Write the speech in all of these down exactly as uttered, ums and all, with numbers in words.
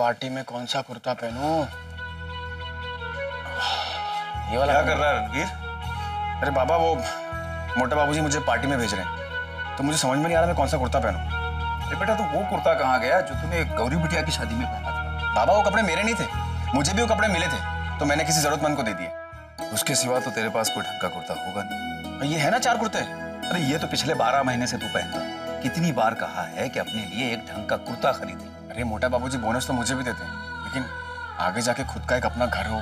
Party में कौन सा कुर्ता पहनूं? ये वाला क्या कर रहा है रणवीर? अरे बाबा, वो मोटा बाबूजी मुझे पार्टी में भेज रहे हैं, तो मुझे समझ में नहीं आ रहा मैं कौन सा कुर्ता पहनूं। अरे बेटा, तो वो कुर्ता कहाँ गया जो तूने गौरी बिटिया की शादी में पहना था? बाबा, वो कपड़े मेरे नहीं थे, मुझे भी वो कपड़े मिले थे तो मैंने किसी जरूरतमंद को दे दिए। उसके सिवा तो तेरे पास कोई ढंग का कुर्ता होगा नहीं। ये है ना चार कुर्ते? अरे ये तो पिछले बारह महीने से तू पहनता। कितनी बार कहा है कि अपने लिए एक ढंग का कुर्ता खरीदे। अरे मोटा बाबूजी बोनस तो मुझे भी देते हैं, लेकिन आगे जाके खुद का एक अपना घर हो,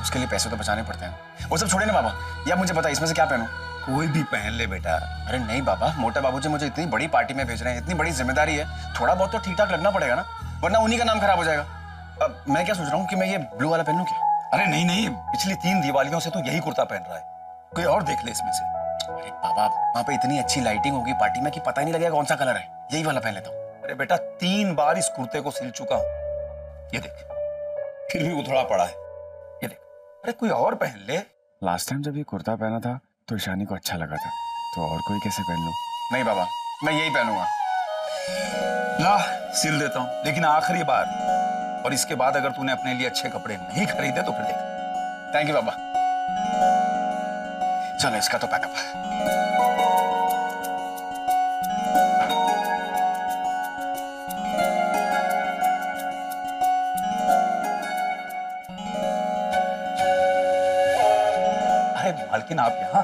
उसके लिए पैसे तो बचाने पड़ते हैं। वो सब छोड़े ना बाबा, या मुझे बता इसमें से क्या पहनूं? कोई भी पहन ले बेटा। अरे नहीं बाबा, मोटा बाबूजी मुझे इतनी बड़ी पार्टी में भेज रहे हैं, इतनी बड़ी जिम्मेदारी है, थोड़ा बहुत तो ठीक ठाक लगना पड़ेगा ना, वरना उन्हीं का नाम खराब हो जाएगा। अब मैं क्या सोच रहा हूँ कि मैं ये ब्लू वाला पहनूं क्या? अरे नहीं नहीं, पिछली तीन दिवालियों से तो यही कुर्ता पहन रहा है, कोई और देख ले इसमें से। अरे बाबा, वहाँ पे इतनी अच्छी लाइटिंग होगी पार्टी में कि पता ही नहीं लगेगा कौन सा कलर है, यही वाला पहन लेता हूँ। अरे बेटा, तीन बार इस कुर्ते को सिल चुका हूँ, ये देख, फिर भी वो थोड़ा पड़ा है, ये देख। अरे कोई और पहन ले। लास्ट टाइम जब ये कुर्ता पहना था तो ईशानी को अच्छा लगा था, तो और कोई कैसे पहन लूं? नहीं बाबा, मैं यही पहनूंगा। ला, सिल देता हूँ, लेकिन आखिरी बार, और इसके बाद अगर तूने अपने लिए अच्छे कपड़े नहीं खरीदे तो फिर देख। थैंक यू बाबा। चलो, इसका तो पैकअप है। मालकिन, आप यहाँ?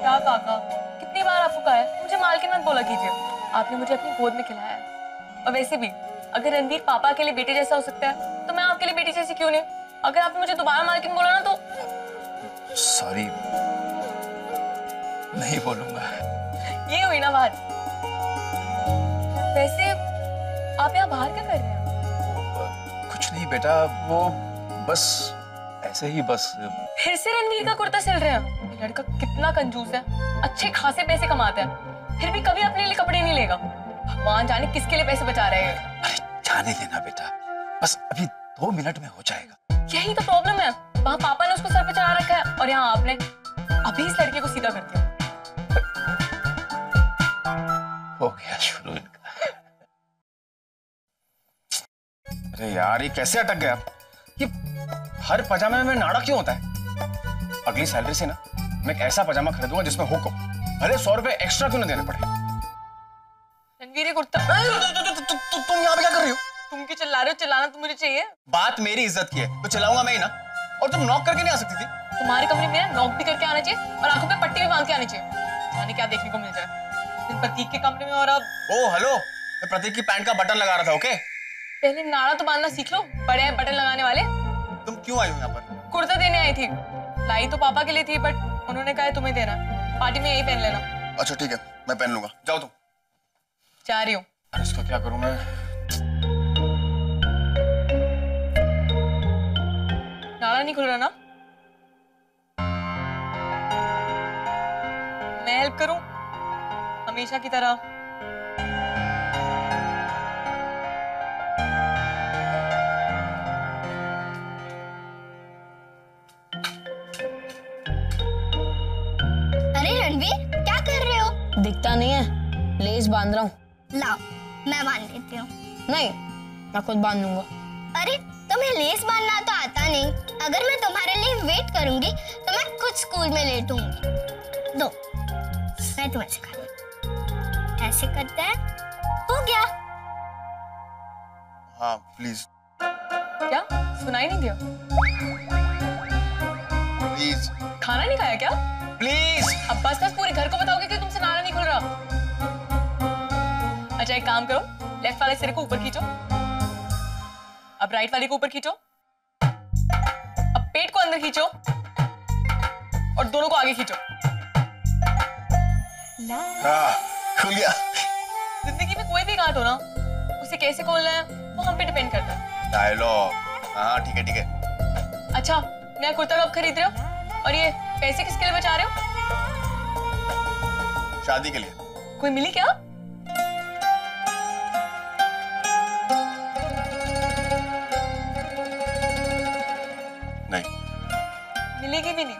क्या काका, कितनी बार आपको कहा है मुझे मालकिन मत बोला कीजिए। आपने मुझे अपनी गोद में खिलाया है, और वैसे भी अगर रणवीर पापा के लिए बेटे जैसा हो सकता है तो मैं आपके लिए बेटी जैसी क्यों नहीं? अगर आपने मुझे दोबारा मालकिन बोला ना तो सॉरी, नहीं बोलूंगा। ये हुई ना बात। वैसे आप यहाँ बाहर क्या कर रहे हैं? कुछ नहीं बेटा, वो बस ऐसे ही। बस फिर से रणवीर का कुर्ता सिल रहे हैं। ये लड़का कितना कंजूस है, अच्छे खासे पैसे कमाता है, फिर भी कभी अपने लिए कपड़े नहीं लेगा। भगवान जाने किसके लिए पैसे बचा रहे हैं। अरे जाने देना बेटा, बस अभी दो मिनट में हो जाएगा। यही तो प्रॉब्लम है, वहाँ पापा ने उसको सर पे चढ़ा रखा है और यहाँ आपने अभी इस लड़के को सीधा कर दिया। हो गया शुरू इनका। अरे यार, ये कैसे अटक गया? ये हर पजामे में नाड़ा क्यों होता है? अगली सैलरी से ना मैं एक ऐसा पजामा खरीदूंगा जिसमें हुक हो, भले सौ रुपए एक्स्ट्रा क्यों ना देने पड़े। रणवीर, कुर्ता तुम यहाँ पे क्या कर रही हो? तुम क्यों चिल्ला रहे हो? चिल्लाना तो मुझे चाहिए। बात मेरी इज्जत की है तो चिल्लाऊंगा मैं ही ना। और तुम नॉक करके नहीं आ सकती थी? तुम्हारे कमरे में नॉक भी करके आना चाहिए और आंखों पे पट्टी भी बांध के आनी चाहिए। जाने क्या देखने को मिल जाए प्रतीक के कमरे में। और अब ओ हेलो, मैं प्रतीक की पैंट का बटन लगा रहा था। ओके, पहले नाड़ा तो बांधना सीख लो, बड़े बटन लगाने वाले। तुम क्यों आई हो यहाँ पर? कुर्ता देने आई थी, लाई तो पापा के लिए थी, बट उन्होंने कहा है तुम्हें देना, पार्टी में यही पहन लेना। अच्छा ठीक है, मैं पहन लूंगा, जाओ तुम। जा रही हूँ। इसका क्या करूँ मैं? नाड़ा नहीं खुल रहा ना, मैं हेल्प करूँ हमेशा की तरह? दिखता नहीं है, लेस बांध रहा हूँ। लाओ, मैं बांध देती हूँ। नहीं, मैं खुद बांध लूंगा। अरे तुम्हें लेस बांधना तो आता नहीं। अगर मैं तुम्हारे लिए वेट करूंगी तो मैं खुद स्कूल में लेट होंगी। दो, मैं तुम्हें सिखाऊंगी। ऐसे करते हैं, हो गया? हाँ प्लीज। क्या सुनाई नहीं दिया? प्लीज। खाना नहीं खाया क्या? प्लीज। अब बस बस, पूरे घर को बताओगे कि तुमसे नारा नहीं खुल रहा। अच्छा एक काम करो, लेफ्ट वाले सिर को ऊपर खींचो, अब राइट वाले को ऊपर खींचो, अब पेट को अंदर खींचो और दोनों को आगे खींचो। खुल गया। जिंदगी में कोई भी गांठ हो ना, उसे कैसे खोलना है वो हम पे डिपेंड करता है। डायलॉग। हाँ ठीक है ठीक है। अच्छा, नया कुर्ता कब खरीद रहे हो? और ये पैसे किसके लिए बचा रहे हो? शादी के लिए। कोई मिली क्या? नहीं। मिलेगी भी नहीं।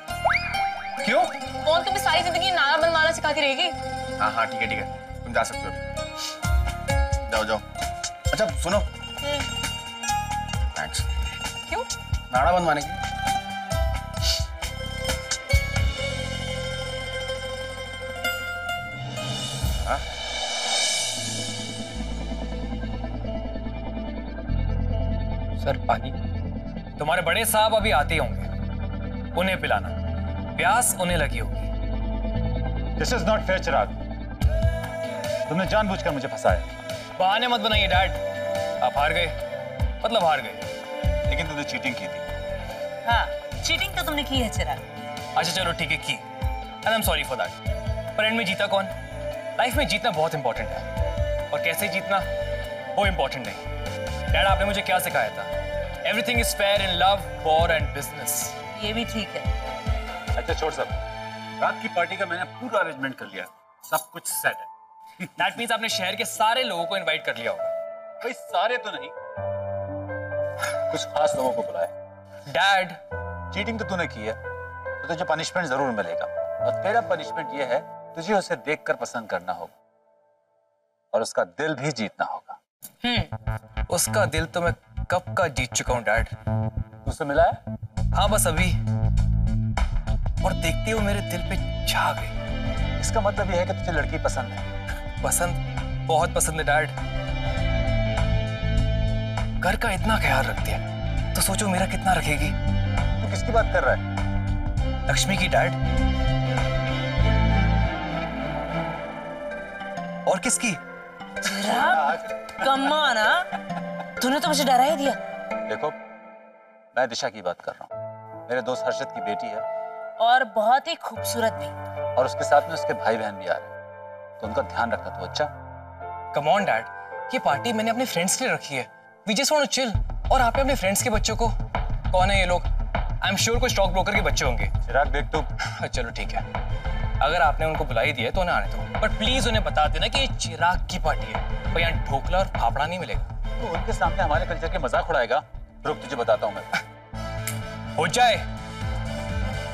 क्यों? कौन तुम्हें सारी जिंदगी नारा बनवाना सिखाती रहेगी? हाँ हाँ ठीक है ठीक है, तुम जा सकते हो, जाओ जाओ। अच्छा सुनो, थैंक्स। क्यों? नाड़ा बनवाने के लिए। सर पानी। तुम्हारे बड़े साहब अभी आते होंगे, उन्हें पिलाना, प्यास उन्हें लगी होगी। This is not fair Chirag, तुमने जानबूझकर मुझे फंसाया। बहाने मत बनाइए डैड, आप हार गए मतलब हार गए, लेकिन तुमने चीटिंग की थी। हाँ, चीटिंग तो तुमने की है चिराग। अच्छा चलो ठीक है की, and I am sorry for that, पर एंड में जीता कौन? लाइफ में जीतना बहुत इंपॉर्टेंट है, और कैसे जीतना वो इंपॉर्टेंट नहीं। डैड आपने मुझे क्या सिखाया था? Everything is fair in love, war and business. ये भी ठीक है। अच्छा छोड़ सब, रात की पार्टी का मैंने पूरा अरेंजमेंट कर लिया, सब कुछ सेट है। दैट मींस आपने शहर के सारे लोगों को इनवाइट कर लिया होगा। भाई सारे तो नहीं, कुछ खास लोगों को बुलाया। डैड चीटिंग तो तूने की है, तो तुझे पनिशमेंट जरूर मिलेगा, और तेरा पनिशमेंट ये है तुझे उसे देखकर पसंद करना होगा और उसका दिल भी जीतना होगा। हम्म, उसका दिल तो मैं कब का जीत चुका हूँ डैड। उससे मिला है? हाँ बस अभी, और देखते हुए मेरे दिल पे छा गई। इसका मतलब यह है कि तुझे लड़की पसंद है। पसंद बहुत पसंद है डैड। घर का इतना ख्याल रखती है, तो सोचो मेरा कितना रखेगी। तू किसकी बात कर रहा है? लक्ष्मी की डैड। और किसकी? कम ऑन, तूने तो मुझे डरा ही दिया। देखो मैं दिशा की बात कर रहा हूँ, मेरे दोस्त हर्षद की बेटी है, और बहुत ही खूबसूरत भी, और उसके साथ में उसके भाई बहन भी आ रहे हैं, तो उनका ध्यान रखना तू। अच्छा कम ऑन डैड, ये पार्टी मैंने अपने फ्रेंड्स के लिए रखी है, we just want to chill. और आपने अपने फ्रेंड्स के बच्चों को, कौन है ये लोग? आई एम श्योर कोई स्टॉक ब्रोकर के बच्चे होंगे। चिराग देख तो, चलो ठीक है, अगर आपने उनको बुलाई दिया तो ना आने दो, बट प्लीज उन्हें बता देना कि ये चिराग की पार्टी है, पर यहाँ ढोकला और फाफड़ा नहीं मिलेगा। तो उनके सामने हमारे कल्चर के मजाक उड़ाएगा? रुक तुझे बताता हूँ मैं। हो जाए,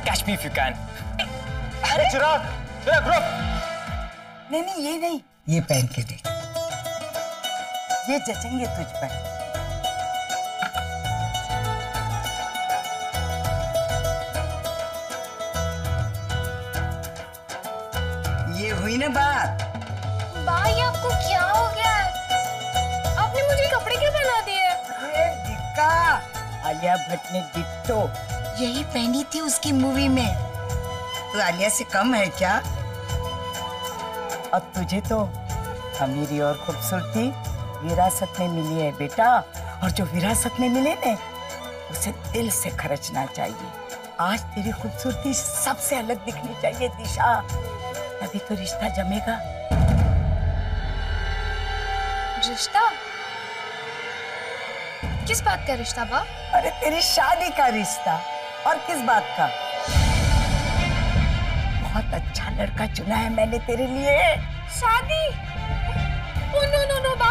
catch me if you can. अरे चिराग, चिराग रुक। नहीं नहीं ये नहीं, ये पहन के देख, ये जचेंगे तुझ पर। ना बात भाई, आपको क्या हो गया है? आपने मुझे कपड़े क्यों पहना दिए? अरे दिक्का, आलिया भट्ट ने डिट्टो यही पहनी थी उसकी मूवी में, तो आलिया से कम है क्या? अब तुझे तो अमीरी और खूबसूरती विरासत में मिली है बेटा, और जो विरासत में मिले ना उसे दिल से खर्चना चाहिए। आज तेरी खूबसूरती सबसे अलग दिखनी चाहिए दिशा, अभी तो रिश्ता जमेगा। रिश्ता? किस बात का रिश्ता बा? अरे तेरी शादी का रिश्ता, और किस बात का? बहुत अच्छा लड़का चुना है मैंने तेरे लिए। शादी? ओ नो नो नो बा,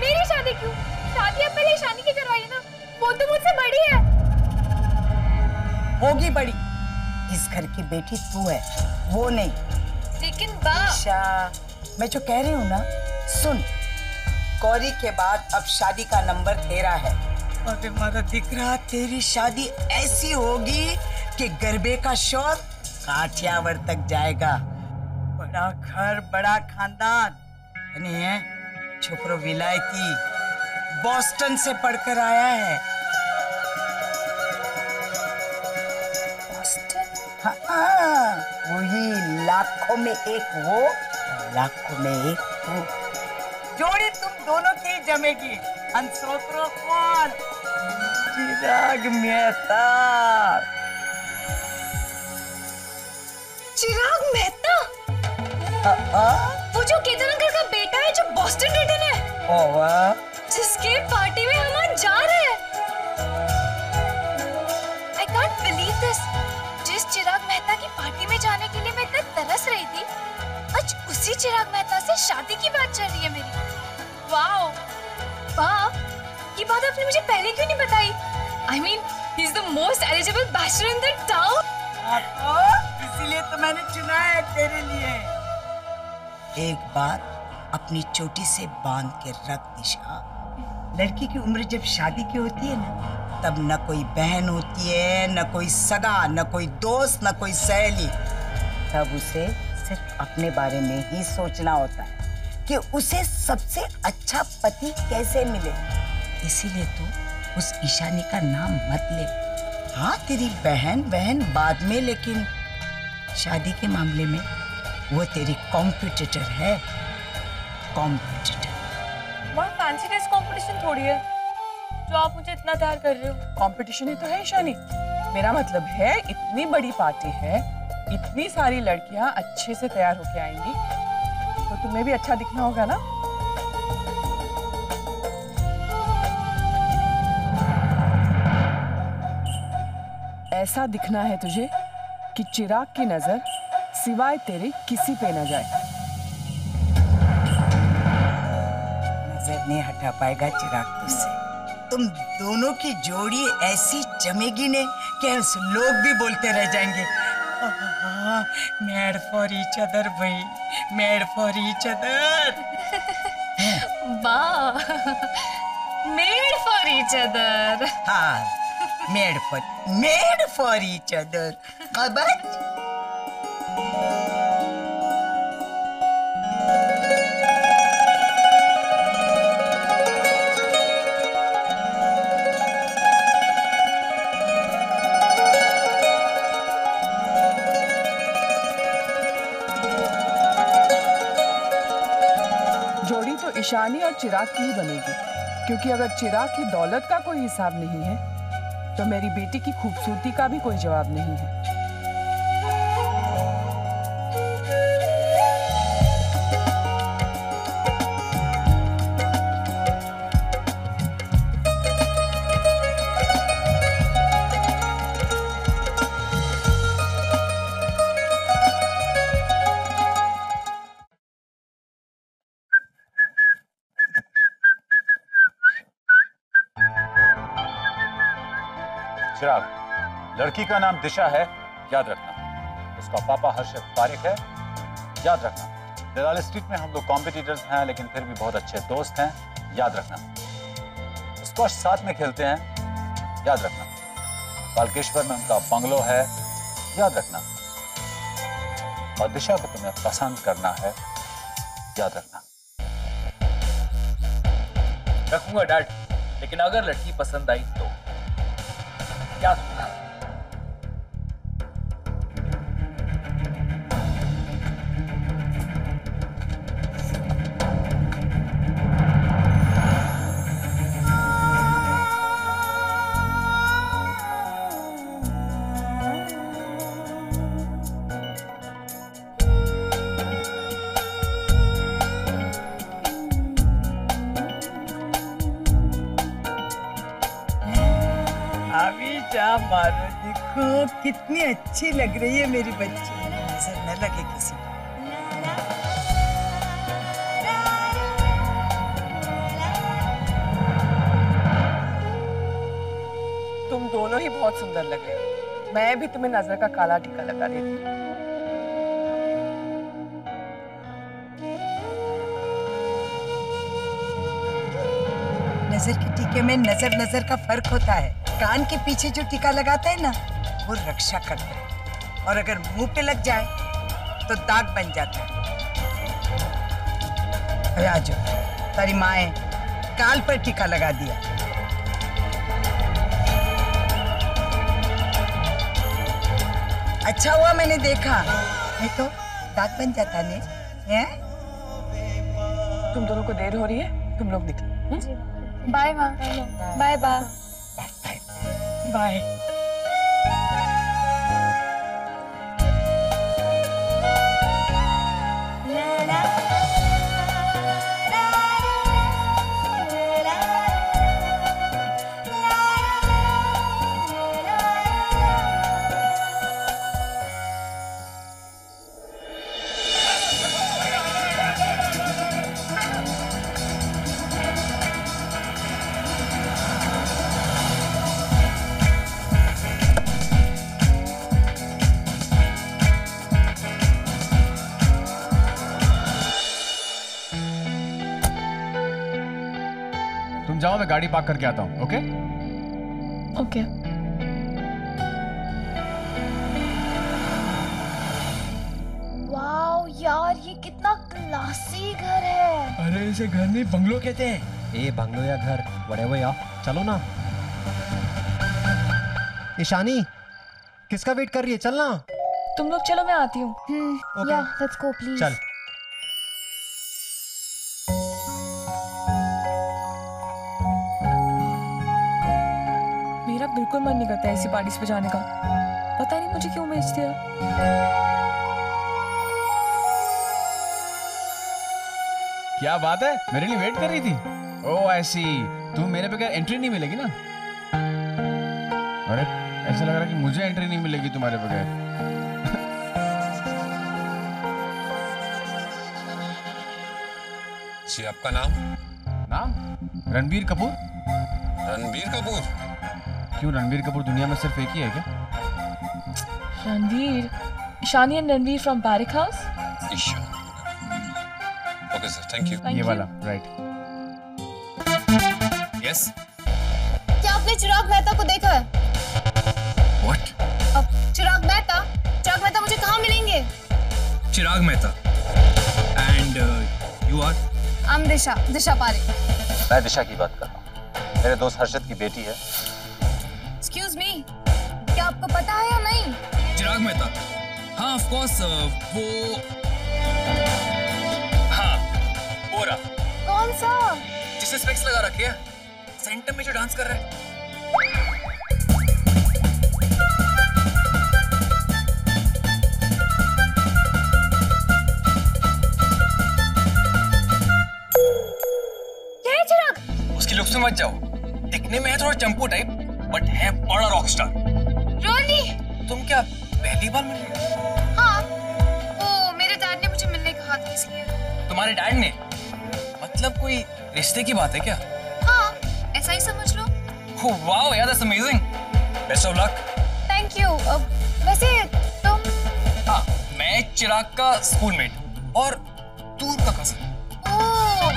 मेरी शादी क्यों? शादी आप पहले ईशानी की करवाइए ना, वो तो मुझसे बड़ी है। होगी बड़ी, इस घर की बेटी तू है, वो नहीं। लेकिन दिशा, मैं जो कह रही हूँ ना सुन, गौरी के बाद अब शादी का नंबर तेरा है। अबे मेरा दिख रहा, तेरी शादी ऐसी होगी कि गरबे का शोर काठियावाड़ तक जाएगा। बड़ा घर, बड़ा खानदान, यानी है छोकरो विलायती, बोस्टन से पढ़कर आया है। हाँ, हाँ, वही लाखों में एक वो, लाखों में एक वो, जोड़ी तुम दोनों की जमेगी। अनसोकरो कौन? चिराग मेहता। चिराग मेहता? हाँ, हाँ? वो जो केतन अंकल का बेटा है, जो बॉस्टन रिटर्न है, ओवा, जिसके पार्टी में हम आज जा रहे हैं। I can't believe this. जिस चिराग मेहता की पार्टी में जाने के लिए मैं इतना तरस रही थी, आज उसी चिराग मेहता से शादी की बात चल रही है मेरी। वाओ बाप, ये बात आपने मुझे पहले क्यों नहीं बताई? I mean he is the most eligible bachelor in the town. इसीलिए तो मैंने चुना है तेरे लिए। एक बात अपनी चोटी से बांध के रख दिशा, लड़की की उम्र जब शादी की होती है ना, तब न कोई बहन होती है, न कोई सगा, न कोई दोस्त, न कोई सहेली। तब उसे सिर्फ अपने बारे में ही सोचना होता है कि उसे सबसे अच्छा पति कैसे मिले। इसीलिए तो उस ईशानी का नाम मत ले। हाँ, तेरी बहन बहन बाद में, लेकिन शादी के मामले में वो तेरी कॉम्पिटिटर है। कॉम्पिटिटर वहाँ फैंसी ड्रेस कॉम्पिटिशन थोड़ी है जो आप मुझे इतना तैयार कर रहे हो। कॉम्पिटिशन ही तो है ईशानी। मेरा मतलब है इतनी बड़ी पार्टी है, इतनी सारी लड़कियाँ अच्छे से तैयार होके आएंगी, तो तुम्हें भी अच्छा दिखना होगा ना। ऐसा दिखना है तुझे कि चिराग की नजर सिवाय तेरे किसी पे न जाए। नजर नहीं हटा पाएगा चिराग तुझसे। तुम दोनों की जोड़ी ऐसी जमेगी ने कि लोग भी बोलते रह जाएंगे, मेड फॉर ईच अदर भाई, मेड फॉर ईच अदर। वाह, मेड फॉर ईच अदर। हाँ, made for made for each other. अब ईशानी और चिराग की ही बनेगी, क्योंकि अगर चिराग की दौलत का कोई हिसाब नहीं है तो मेरी बेटी की खूबसूरती का भी कोई जवाब नहीं है। लड़की का नाम दिशा है, याद रखना। उसका पापा हर्षद तारिक है, याद रखना। दलाल स्ट्रीट में हम लोग कॉम्पिटिटर्स हैं, लेकिन फिर भी बहुत अच्छे दोस्त हैं, याद रखना। स्क्वॉश साथ में खेलते हैं, याद रखना। बालकेश्वर में उनका बंगलो है, याद रखना। और दिशा को तुम्हें पसंद करना है, याद रखना। रखूंगा डैड, लेकिन अगर लड़की पसंद आई तो क्या सुना? कितनी अच्छी लग रही है मेरी बच्ची। नजर न लगे किसी को। तुम दोनों ही बहुत सुंदर लग रहे हो। मैं भी तुम्हें नजर का काला टीका लगा देती हूँ। नजर के टीके में नजर नजर का फर्क होता है। कान के पीछे जो टीका लगाता है ना, वो रक्षा करता है, और अगर मुंह पे लग जाए तो दाग बन जाता है। अरे आजो, तेरी माँ काल पर टीका लगा दिया। अच्छा हुआ मैंने देखा, नहीं तो दाग बन जाता ने। हैं? तुम दोनों को देर हो रही है, तुम लोग निकलो। बाय माँ, बाय बाय बाय। तुम जाओ, मैं गाड़ी पार्क करके आता हूँ। Okay okay. वाओ यार, ये कितना क्लासी घर है। अरे इसे घर नहीं बंगलो कहते हैं। ए बंगलो या घर whatever यार, चलो ना। ईशानी किसका वेट कर रही है? चलना तुम लोग, चलो मैं आती हूँ। okay. yeah, let's go please. चल बिल्कुल मन नहीं करता ऐसी पार्टीज पे जाने का। पता नहीं मुझे क्यों भेज दिया। क्या बात है, मेरे लिए वेट कर रही थी? ओह आई सी, तुम्हें मेरे बगैर एंट्री नहीं मिलेगी ना। अरे ऐसा लग रहा है कि मुझे एंट्री नहीं मिलेगी तुम्हारे बगैर। जी आपका नाम? नाम रणबीर कपूर। रणबीर कपूर? क्यों, रणबीर कपूर दुनिया में सिर्फ एक ही है क्या? Ranbir, Ishani and Ranbir from baric house. Okay sir, thank you. ये वाला राइट। यस। क्या आपने चिराग मेहता को देखा है? व्हाट? अब चिराग मेहता, चिराग मेहता मुझे कहाँ मिलेंगे? Chirag Mehta and you are? I am Disha, Disha Parekh. मैं दिशा की बात कर रहा हूँ, मेरे दोस्त हर्षद की बेटी है। Excuse me, क्या आपको पता है या नहीं? चिराग मेहता? हाँ of course, वो हाँ वो रहा। कौन सा? जिसने स्पेक्स लगा रखे है, सेंटर में जो डांस कर रहा है। ये चिराग? उसकी लुक से मत जाओ, दिखने में है थोड़ा चंपू टाइप बट है बड़ा रॉकस्टार। रोली तुम क्या पहली बार मिल रहे हो? हाँ, वो मेरे डैड ने मुझे मिलने कहा था इसलिए। तुम्हारे डैड ने? मतलब कोई रिश्ते की बात है क्या? हाँ ऐसा ही समझ लो। ओह वाओ यार, that's amazing, best of luck. Thank you. वैसे तुम? हाँ मैं चिराग का स्कूलमेट और दूर का कजिन। ओह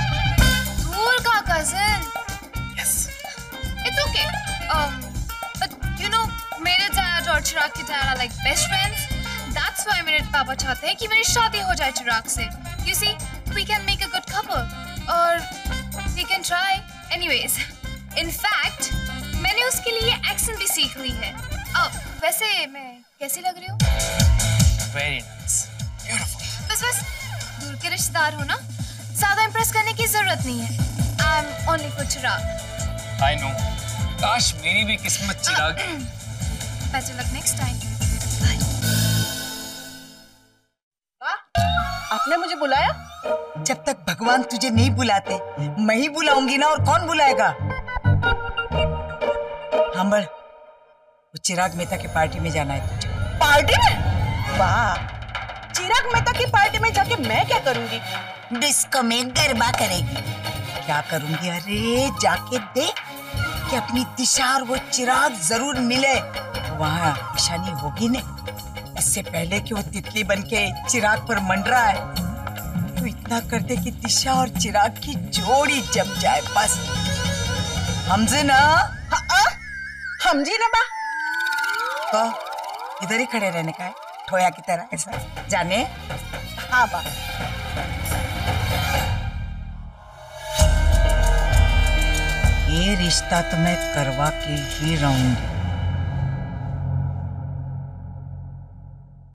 दूर का cousin. Yes it's okay. Um, but you know, मेरे dad और चिराग की तरह like best friends. That's why मेरे पापा चाहते हैं कि मेरी शादी हो जाए चिराग से. You see, we can make a good couple. और we can try. Anyways, in fact, मैंने उसके लिए accent भी सीख ली है. अब वैसे मैं कैसी लग रही हूँ? Very nice, beautiful. बस बस दूर के रिश्तेदार हो ना, ज़्यादा impress करने की ज़रूरत नहीं है. I'm only for Chirag. I know. काश मेरी भी किस्मत Chirag. Best luck next time. आपने मुझे बुलाया? जब तक भगवान तुझे नहीं बुलाते मैं ही बुलाऊंगी ना, और कौन बुलाएगा। हाँ बड़, वो चिराग मेहता की पार्टी में जाना है तुझे। पार्टी में? वाह, चिराग मेहता की पार्टी में जाके मैं क्या करूंगी? डिस्को में गरबा करेगी। क्या करूंगी? अरे जाके देख कि अपनी दिशा और वो चिराग जरूर मिले। वहाँ निशानी होगी ने, इससे पहले कि वो तितली बनके चिराग पर मंडरा है, तो इतना करते कि दिशा और चिराग की जोड़ी जम जाए बस। हमजे ना, हमजे ना बा। तो इधर ही खड़े रहने का है, ठोया की तरह ऐसा जाने। हाँ बा। ये रिश्ता तो मैं करवा के ही रहूंगी।